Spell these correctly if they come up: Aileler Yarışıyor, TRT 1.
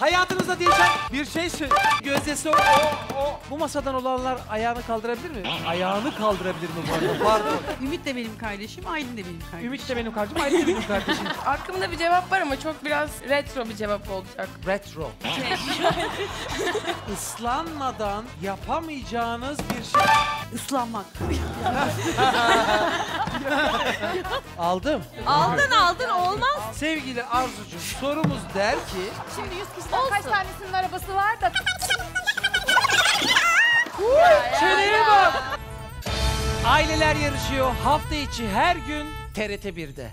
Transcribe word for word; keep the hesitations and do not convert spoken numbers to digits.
Hayatınızda değişen bir şey söyle. Gözdesi o, o, o. Bu masadan olanlar ayağını kaldırabilir mi? Ayağını kaldırabilir mi bu arada? Pardon. Ümit de benim kardeşim, Aylin de benim kardeşim. Ümit de benim kardeşim, Aylin de benim kardeşim. Aklımda bir cevap var ama çok biraz retro bir cevap olacak. Retro. Islanmadan yapamayacağınız bir şey. Islanmak. Aldım. Aldın aldın olmaz. Sevgili Arzucuğum, sorumuz der ki... Şimdi yüz kişiden olsun. Kaç tanesinin arabası var da... Çeneye bak! Aileler yarışıyor hafta içi her gün T R T bir'de.